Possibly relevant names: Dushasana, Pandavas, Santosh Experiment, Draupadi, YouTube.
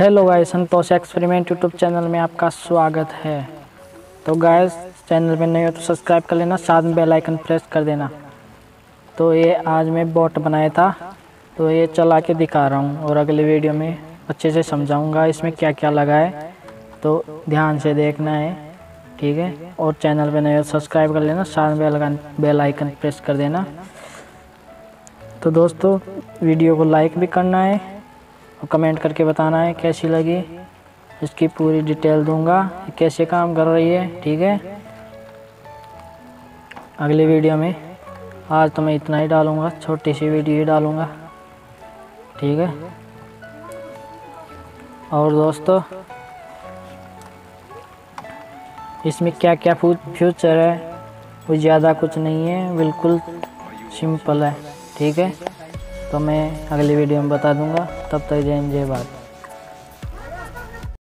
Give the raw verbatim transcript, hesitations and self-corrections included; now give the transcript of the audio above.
Hello guys, Santosh experiment YouTube channel में आपका स्वागत है। तो गाइस, चैनल में नए हो तो सब्सक्राइब कर लेना, साथ में बेल आइकन प्रेस कर देना। तो ये आज मैं बोट बनाया था, तो ये चला के दिखा रहा हूँ और अगले वीडियो में अच्छे से समझाऊंगा इसमें क्या क्या लगा है। तो ध्यान से देखना है, ठीक है। और चैनल पर नए हो सब्सक्राइब कर लेना, साथ में बेल आइकन प्रेस कर देना। तो दोस्तों, वीडियो को लाइक भी करना है, कमेंट करके बताना है कैसी लगी। इसकी पूरी डिटेल दूंगा, कैसे काम कर रही है, ठीक है, अगले वीडियो में। आज तो मैं इतना ही डालूंगा, छोटी सी वीडियो ही डालूंगा, ठीक है। और दोस्तों, इसमें क्या क्या फ्यूचर है वो ज़्यादा कुछ नहीं है, बिल्कुल सिंपल है, ठीक है। तो मैं अगली वीडियो में बता दूंगा। तब तक जय हिंद, जय भारत।